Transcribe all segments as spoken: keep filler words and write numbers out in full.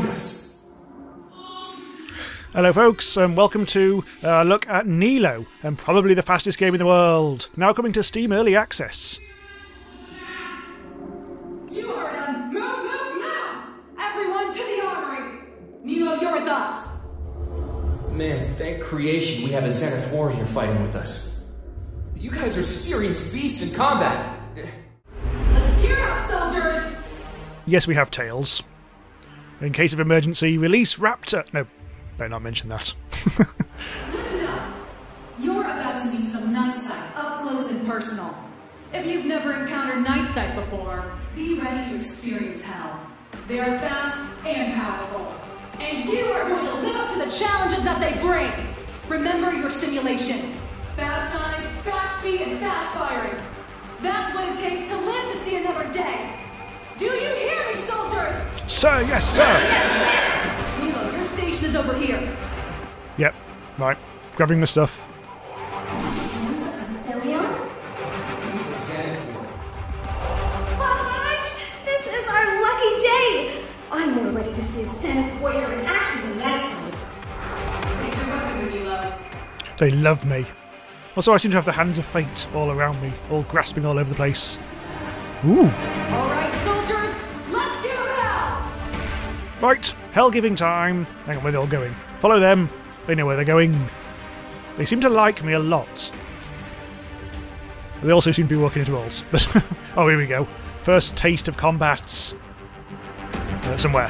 find us. Hello folks, and welcome to a look at Nelo, and probably the fastest game in the world, now coming to Steam Early Access. You are on move, move now! Everyone to the armory! Nelo, you're with us! Man, thank creation we have a Zenith Warrior fighting with us. You guys are serious beasts in combat! Let's gear up, soldiers! Yes, we have tails. In case of emergency, release Raptor! No, better not mention that. Listen up! You're about to meet some Nightsight up close and personal. If you've never encountered Nightsight before, be ready to experience hell. They are fast and powerful. And you are going to live up to the challenges that they bring! Remember your simulations. Fast times, fast speed, and fast firing. That's what it takes to live to see another day. Do you hear me, soldiers? Sir, yes, sir! Yes, sir! Nelo, your station is over here. Yep, right. Grabbing the stuff. They love me. Also, I seem to have the hands of fate all around me, all grasping all over the place. Ooh. All right, soldiers, let's give them hell! Right, hell-giving time. Hang on, where they're all going. Follow them. They know where they're going. They seem to like me a lot. They also seem to be walking into walls. But oh, here we go. First taste of combats. Uh, somewhere.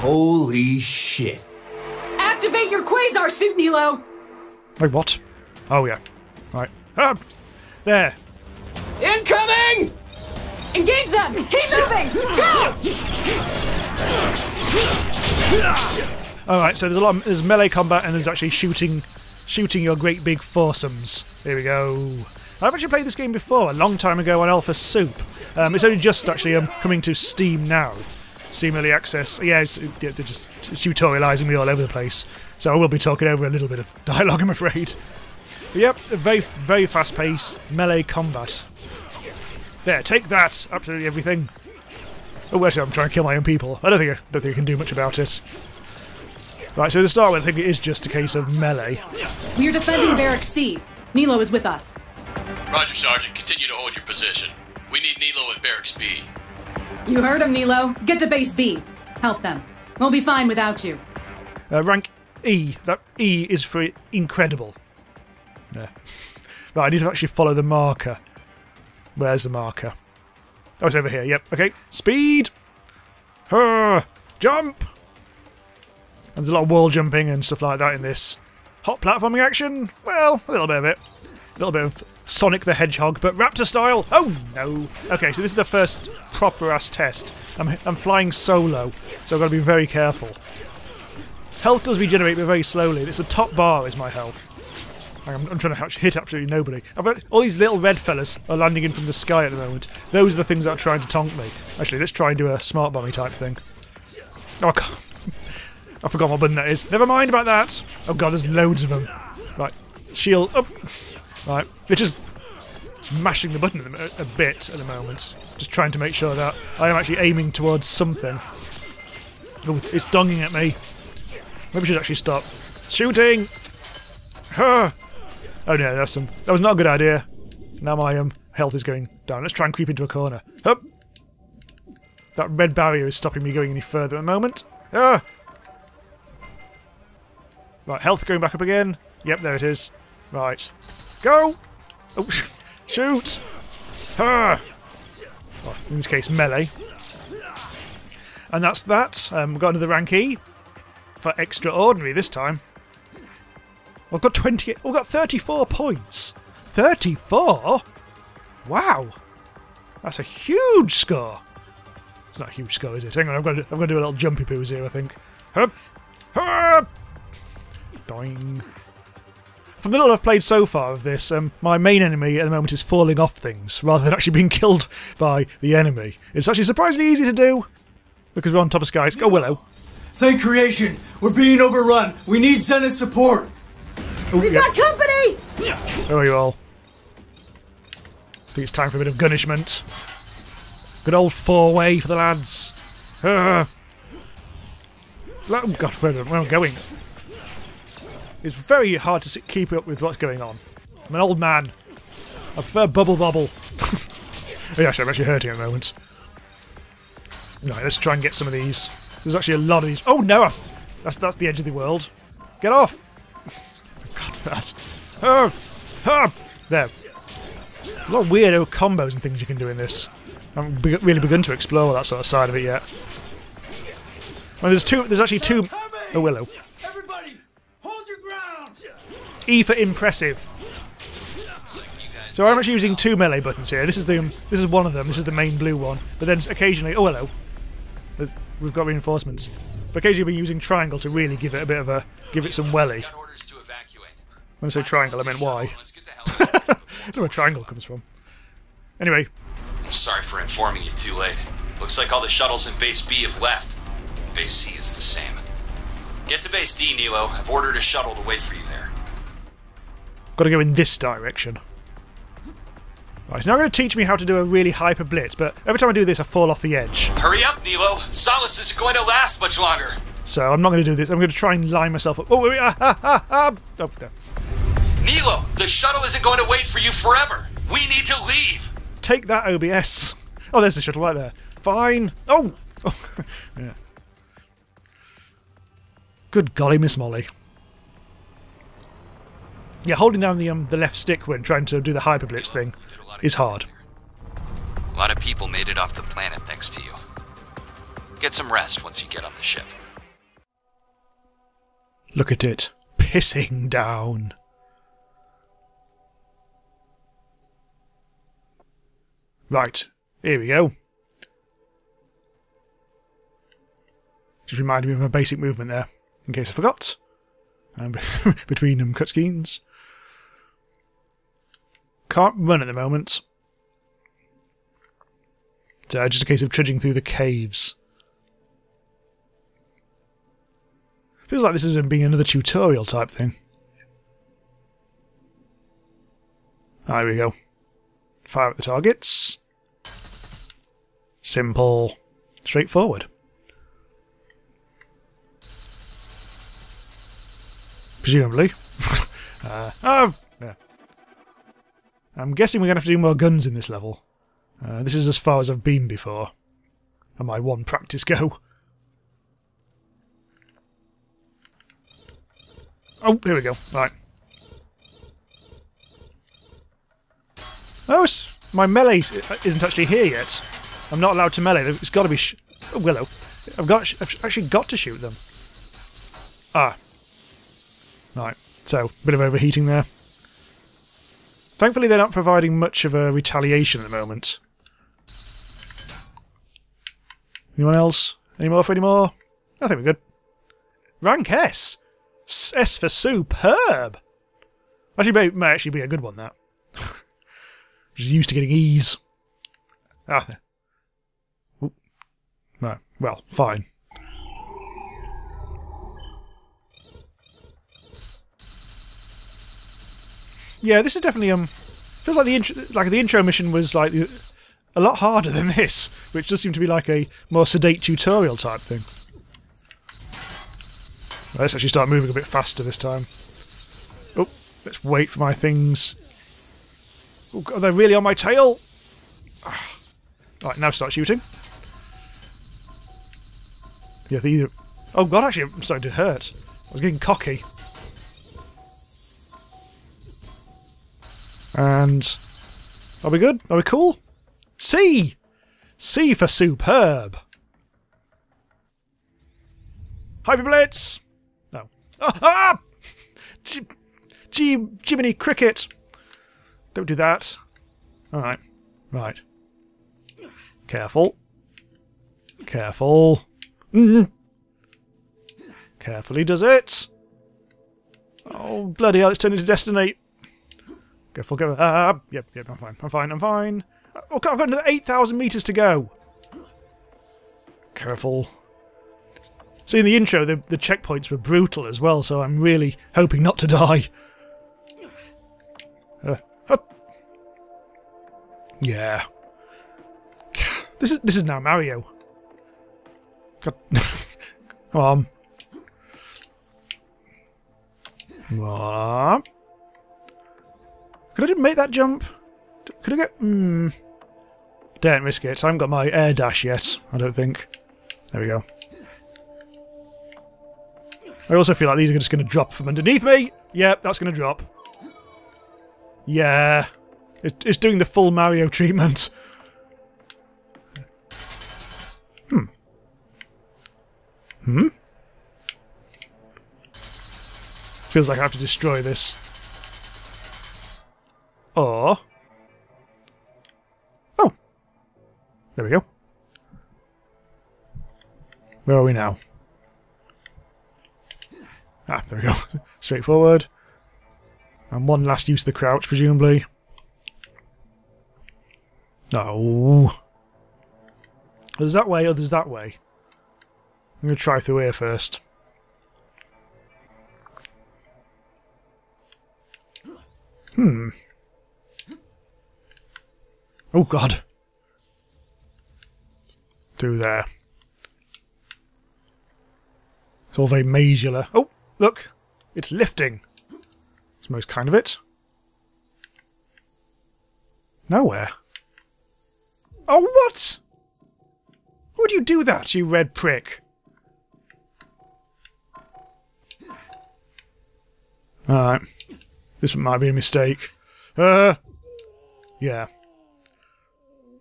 Holy shit. Activate your quasar suit, Nelo! Wait, what? Oh, yeah. Alright. Ah! There! Incoming! Engage them! Keep moving! Go! Alright, so there's a lot of, there's melee combat and there's actually shooting shooting your great big foursomes. Here we go. I've actually played this game before, a long time ago on Alpha Soup. Um, it's only just actually um, coming to Steam now. Steam Early Access. Yeah, it's, they're just tutorialising me all over the place. So I will be talking over a little bit of dialogue, I'm afraid. But yep, very, very fast-paced melee combat. There, take that! Absolutely everything. Oh, wait, I'm trying to kill my own people. I don't think I, don't think I can do much about it. Right, so to start with, I think it is just a case of melee. We are defending Barracks C. Nelo is with us. Roger, Sergeant. Continue to hold your position. We need Nelo at Barracks B. You heard him, Nelo. Get to base B. Help them. We'll be fine without you. Uh, rank E. That E is for incredible. Yeah. Right, I need to actually follow the marker. Where's the marker? Oh, it's over here. Yep. Okay. Speed! Hurr! Jump! And there's a lot of wall jumping and stuff like that in this. Hot platforming action? Well, a little bit of it. A little bit of Sonic the Hedgehog, but Raptor style. Oh no! Okay, so this is the first proper ass test. I'm I'm flying solo, so I've got to be very careful. Health does regenerate, but very slowly. It's the top bar is my health. I'm, I'm trying to hit absolutely nobody. I've got, all these little red fellas are landing in from the sky at the moment. Those are the things that are trying to taunt me. Actually, let's try and do a smart bomby type thing. Oh god! I forgot what button that is. Never mind about that. Oh god, there's loads of them. Right, shield up. Right, they're just mashing the button a bit at the moment. Just trying to make sure that I am actually aiming towards something. Ooh, it's donging at me. Maybe I should actually stop shooting. Huh. Oh no, that's some. That was not a good idea. Now my um, health is going down. Let's try and creep into a corner. Hup. That red barrier is stopping me going any further at the moment. Ah. Right, health going back up again. Yep, there it is. Right. Go! Oh, shoot! Ah. Well, in this case, melee. And that's that. Um, we've got another rank E for extraordinary this time. We've got twenty. We've got thirty-four points. Thirty-four! Wow, that's a huge score. It's not a huge score, is it? Hang on, I'm going to. I'm going to do a little jumpy poos here, I think. Hup! Hup! Doing. From the little I've played so far of this, um, my main enemy at the moment is falling off things, rather than actually being killed by the enemy. It's actually surprisingly easy to do, because we're on top of skies. Go Willow! Thank creation! We're being overrun! We need Zenith support! Ooh, We've yeah. got company! Where are you all? I think it's time for a bit of gunishment. Good old four-way for the lads. Uh, Oh god, where, where am I going? It's very hard to keep up with what's going on. I'm an old man. I prefer Bubble Bobble. Oh yeah, I'm actually hurting at the moment. Right, let's try and get some of these. There's actually a lot of these. Oh no! That's that's the edge of the world. Get off! God for that. Oh! Oh! There. A lot of weirdo combos and things you can do in this. I haven't be really begun to explore that sort of side of it yet. Well, there's two. There's actually two. Oh, Willow. Everybody, hold your ground. E for impressive. So I'm actually using two melee buttons here. This is the. This is one of them. This is the main blue one. But then occasionally, oh hello, there's, we've got reinforcements. But occasionally, we're using triangle to really give it a bit of a, give it some welly. When I say triangle, I meant Y. I don't know where triangle comes from. Anyway. I'm sorry for informing you too late. Looks like all the shuttles in Base B have left. Base C is the same. Get to Base D, Nelo. I've ordered a shuttle to wait for you there. Got to go in this direction. Right, now going to teach me how to do a really hyper blitz, but every time I do this, I fall off the edge. Hurry up, Nelo! Solace isn't going to last much longer. So I'm not going to do this. I'm going to try and line myself up. Oh, ah, ah, ah, ah. Oh, no. Nelo, the shuttle isn't going to wait for you forever. We need to leave. Take that, O B S. Oh, there's the shuttle right there. Fine. Oh. Oh. Yeah. Good golly, Miss Molly. Yeah, holding down the um the left stick when trying to do the hyperblitz thing is hard. A lot of people made it off the planet thanks to you. Get some rest once you get on the ship. Look at it, pissing down. Right, here we go. Just reminded me of my basic movement there, in case I forgot. Um, between um, cutscenes. Can't run at the moment. So just a case of trudging through the caves. Feels like this is being another tutorial type thing. Ah, here we go. Fire at the targets. Simple. Straightforward. Presumably. uh, oh! Yeah. I'm guessing we're going to have to do more guns in this level. Uh, this is as far as I've been before. And my one practice go. Oh, here we go. Right. Oh, it's, my melee isn't actually here yet. I'm not allowed to melee. It's got to be... Sh oh, Willow. I've, got, I've actually got to shoot them. Ah. Right, so a bit of overheating there. Thankfully they're not providing much of a retaliation at the moment. Anyone else? Any more for any more? I think we're good. Rank S! S for superb! Actually, it may actually be a good one, that. Just used to getting E's. Ah. Ooh. No, well, fine. Yeah, this is definitely um feels like the intro, like the intro mission was like a lot harder than this, which does seem to be like a more sedate tutorial type thing. Right, let's actually start moving a bit faster this time. Oh, let's wait for my things. Oh god, they're really on my tail. Ah. Right, now start shooting. Yeah, they either. Oh god, actually, I'm starting to hurt. I was getting cocky. And are we good? Are we cool? C! C for superb! Hyperblitz! No. Ah! ah! G G Jiminy Cricket! Don't do that. Alright. Right. Careful. Careful. Mm. Carefully does it! Oh, bloody hell, it's turned into Destiny! Go, go, uh, yep, yep, I'm fine, I'm fine, I'm fine. Oh god, I've got another eight thousand metres to go! Careful. See, in the intro, the, the checkpoints were brutal as well, so I'm really hoping not to die. Uh, up. Yeah. This is, this is now Mario. God. Come on. More. Could I didn't make that jump? Could I get... Hmm. Don't risk it. I haven't got my air dash yet, I don't think. There we go. I also feel like these are just going to drop from underneath me. Yep, that's going to drop. Yeah. It's, it's doing the full Mario treatment. Hmm. Hmm? Feels like I have to destroy this. Or... Oh! There we go. Where are we now? Ah, there we go. Straightforward. And one last use of the crouch, presumably. No. Others that way, others that way. I'm going to try through here first. Hmm. Oh god. Through there. It's all very mazular. Oh! Look, it's lifting. It's most kind of it. Nowhere. Oh, what? Why would you do that, you red prick? Alright. This might be a mistake. Uh, yeah.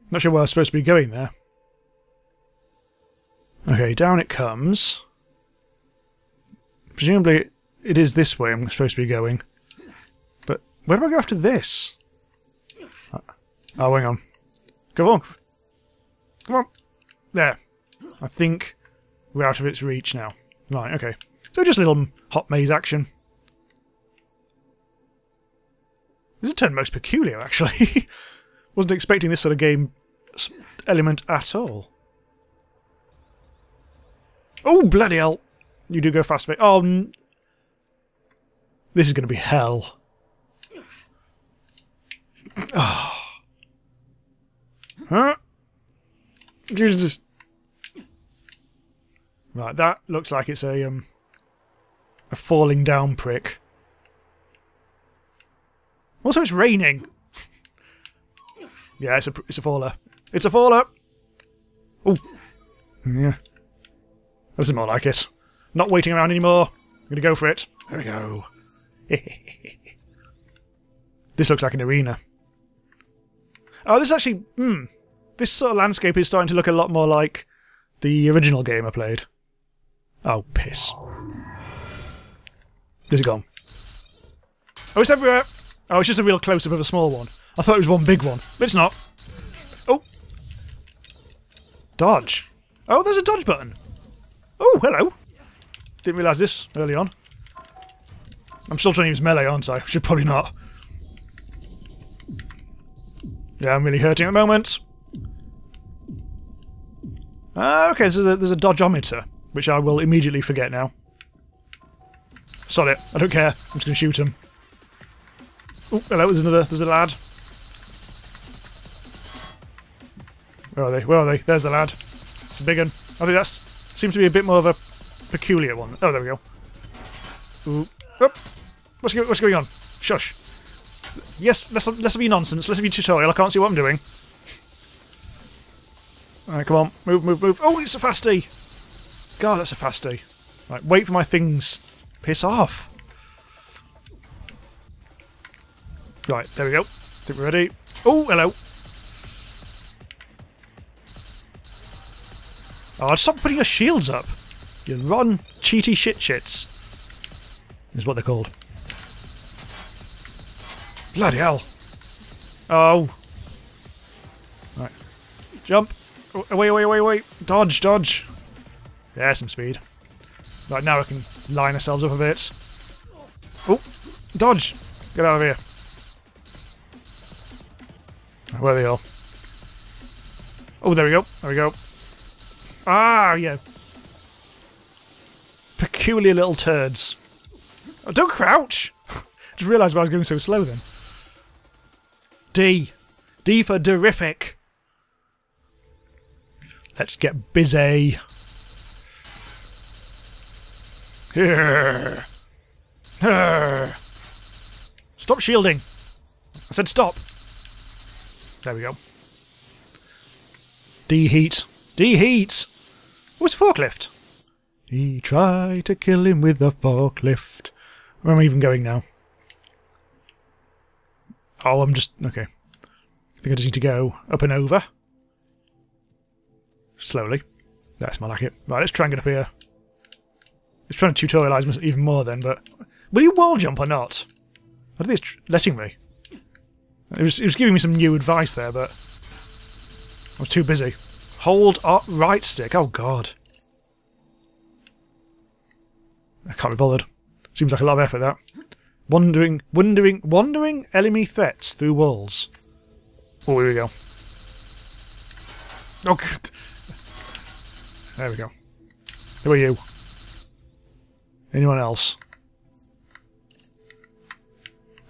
Not sure where I was supposed to be going there. Okay, down it comes. Presumably it is this way I'm supposed to be going. But where do I go after this? Oh, hang on. Come on. Come on. There. I think we're out of its reach now. Right, okay. So just a little hot maze action. This has turned most peculiar, actually. Wasn't expecting this sort of game element at all. Oh, bloody hell. You do go fast. Oh, n this is going to be hell. Oh. Huh? Just... Right, that looks like it's a um a falling down prick. Also, it's raining. Yeah, it's a it's a faller. It's a faller. Oh, yeah. That's more like it. Not waiting around anymore. I'm gonna go for it. There we go. This looks like an arena. Oh, this actually... Hmm. This sort of landscape is starting to look a lot more like the original game I played. Oh, piss. Is it gone? Oh, it's everywhere! Oh, it's just a real close-up of a small one. I thought it was one big one, but it's not. Oh! Dodge. Oh, there's a dodge button! Oh, hello! Didn't realise this early on. I'm still trying to use melee, aren't I? Should probably not. Yeah, I'm really hurting at the moment. Ah, uh, okay, so there's a, there's a dodgeometer, which I will immediately forget now. Sod it. I don't care. I'm just going to shoot him. Oh, hello, there's another. There's a lad. Where are they? Where are they? There's the lad. It's a big one. I think that seems to be a bit more of a peculiar one. Oh, there we go. Ooh. Oh, what's, go what's going on? Shush. Yes, less of, less of your nonsense, less of your tutorial, I can't see what I'm doing. Alright, come on, move, move, move. Oh, it's a fasty! God, that's a fasty. Right, wait for my things. Piss off. Right, there we go. I think we're ready. Oh, hello! Oh, stop putting your shields up! You rotten, cheaty shit-shits. Is what they're called. Bloody hell. Oh. Right. Jump. Away, away, away, away. Dodge, dodge. There's some speed. Right, now we can line ourselves up a bit. Oh. Dodge. Get out of here. Where are they all? Oh, there we go. There we go. Ah, yeah. Peculiar little turds. Oh, don't crouch! Just realised why I was going so slow then. D. D for terrific. Let's get busy. Here. Here. Stop shielding! I said stop! There we go. Deheat. Deheat! Oh, it's a forklift! He tried to kill him with a forklift. Where am I even going now? Oh, I'm just... okay. I think I just need to go up and over. Slowly. That's my like it. Right, let's try and get up here. It's trying to tutorialise myself even more then, but... will you wall jump or not? I don't think it's tr letting me. It was, it was giving me some new advice there, but... I was too busy. Hold up right stick. Oh, God. I can't be bothered. Seems like a lot of effort, that. Wandering, wandering, wandering enemy threats through walls. Oh, here we go. Oh, God. There we go. Who are you? Anyone else?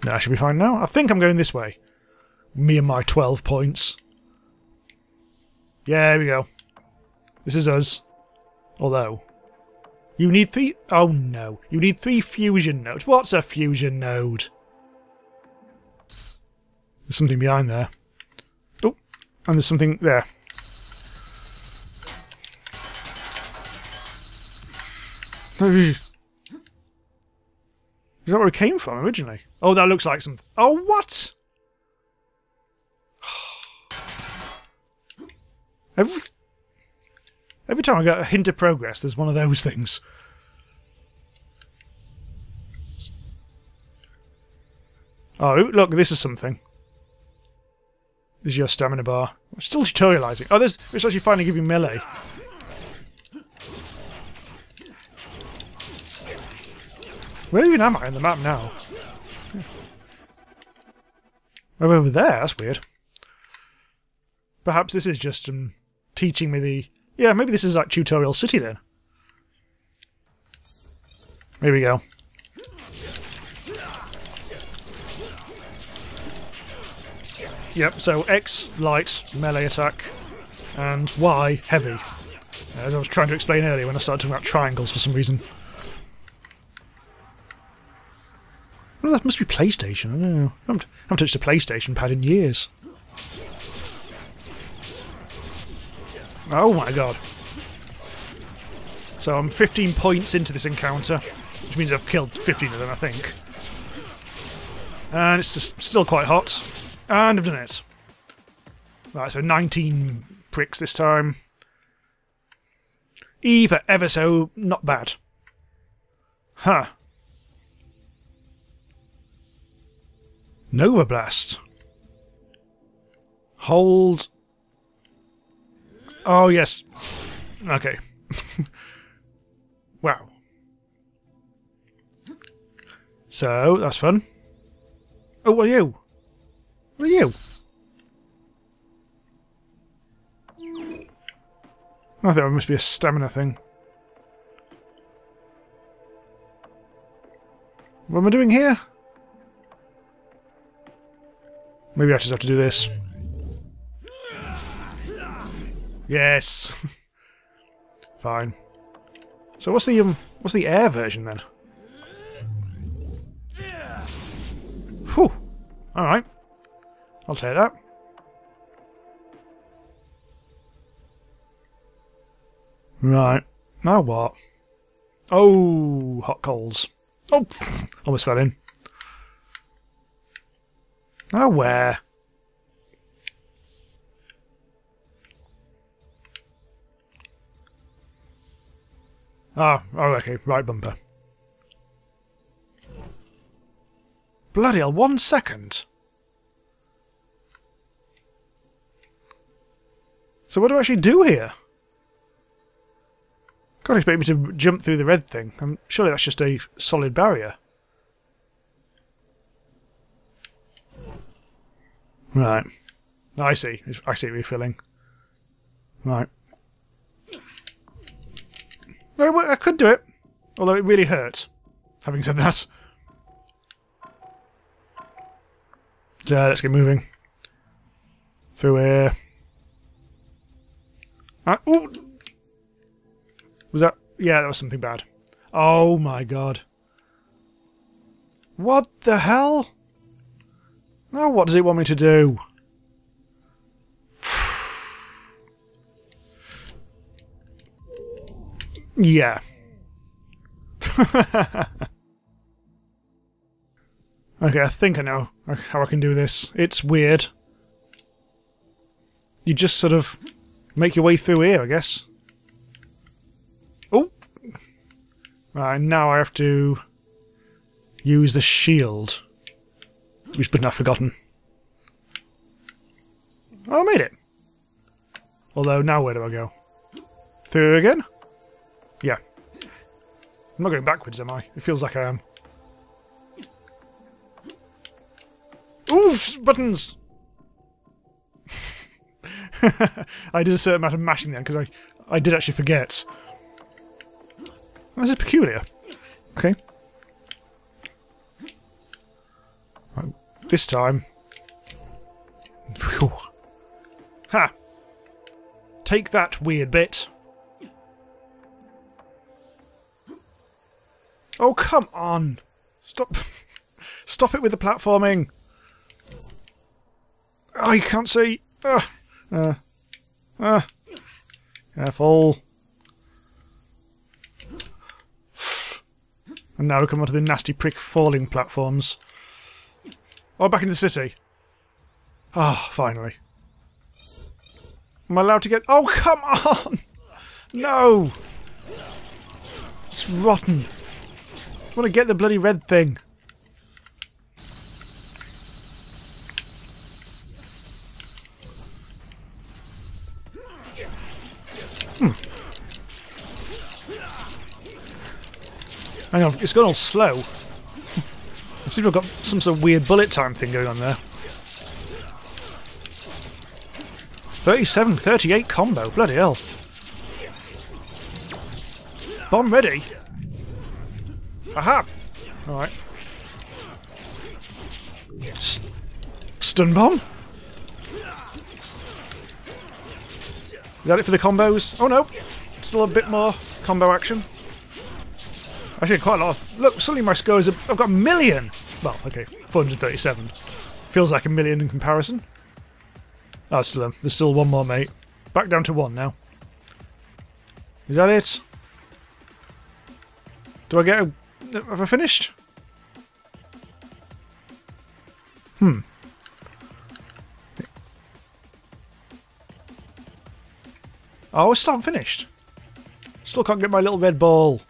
No, I should be fine now. I think I'm going this way. Me and my twelve points. Yeah, here we go. This is us. Although... you need three... oh no. You need three fusion nodes. What's a fusion node? There's something behind there. Oh, and there's something there. Is that where it came from originally? Oh, that looks like something. Oh, what? Every, every time I get a hint of progress, there's one of those things. Oh, look, this is something. This is your stamina bar. I'm still tutorializing. Oh, there's, it's actually finally giving melee. Where even am I in the map now? Well, over there? That's weird. Perhaps this is just um, teaching me the... yeah, maybe this is like Tutorial City then. Here we go. Yep, so X, light, melee attack, and Y, heavy. As I was trying to explain earlier when I started talking about triangles for some reason. Well, that must be PlayStation, I don't know. I haven't, I haven't touched a PlayStation pad in years. Oh my god. So I'm fifteen points into this encounter, which means I've killed fifteen of them, I think. And it's just still quite hot. And I've done it. Right, so nineteen pricks this time. E for ever so not bad. Huh. Nova Blast. Hold... oh, yes. Okay. Wow. So, that's fun. Oh, what are you? What are you? I thought it must be a stamina thing. What am I doing here? Maybe I just have to do this. Yes. Fine. So what's the um what's the air version then? Whew. Alright. I'll take that. Right. Now what? Oh, hot coals. Oh, almost fell in. Now where? Ah, oh, okay, right bumper. Bloody hell, one second! So what do I actually do here? Can't expect me to jump through the red thing. I'm, surely that's just a solid barrier. Right. I see. I see refilling. Right. I could do it, although it really hurt, having said that. So, let's get moving. Through here. Uh, oh! Was that... yeah, that was something bad. Oh my god. What the hell? Now what does it want me to do? Yeah. Okay, I think I know how I can do this. It's weird. You just sort of make your way through here, I guess. Oh! Right, now I have to use the shield. Which button I've forgotten. Oh, I made it! Although, now where do I go? Through again? Yeah. I'm not going backwards, am I? It feels like I am. Oof! Buttons! I did a certain amount of mashing then, because I, I did actually forget. This is peculiar. Okay. Right, this time... Whew. Ha! Take that, weird bit. Oh, come on! Stop! Stop it with the platforming! Oh, you can't see! Uh, uh, uh. Careful! And now we come onto the nasty prick falling platforms. Oh, back into the city! Ah, oh, finally. Am I allowed to get... Oh, come on! No! It's rotten. I want to get the bloody red thing. Hmm. Hang on, it's gone all slow. I've still got some sort of weird bullet time thing going on there. thirty-seven, thirty-eight combo, bloody hell. Bomb ready. Aha! Alright. St stun bomb? Is that it for the combos? Oh no! Still a bit more combo action. Actually, quite a lot of... Look, suddenly my score is... A, I've got a million! Well, okay, four hundred thirty-seven. Feels like a million in comparison. Oh, still, um, there's still one more, mate. Back down to one now. Is that it? Do I get a... Have I finished? Hmm. Oh, it's not finished. Still can't get my little red ball.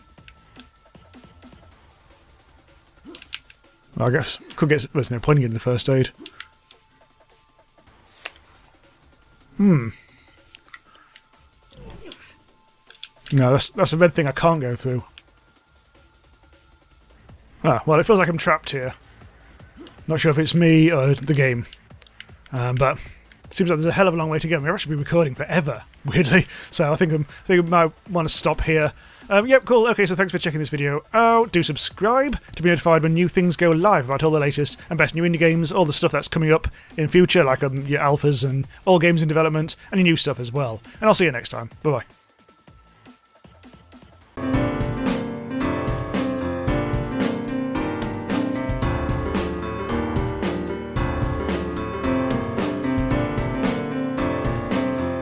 I guess could get. There's no point in getting the first aid. Hmm. No, that's that's a red thing I can't go through. Ah, well, it feels like I'm trapped here. Not sure if it's me or the game. Um, but it seems like there's a hell of a long way to go. We've actually been recording forever, weirdly. So I think, I'm, I think I might want to stop here. Um, yep, cool. Okay, so thanks for checking this video out. Do subscribe to be notified when new things go live about all the latest and best new indie games, all the stuff that's coming up in future, like um, your alphas and all games in development, and your new stuff as well. And I'll see you next time. Bye-bye.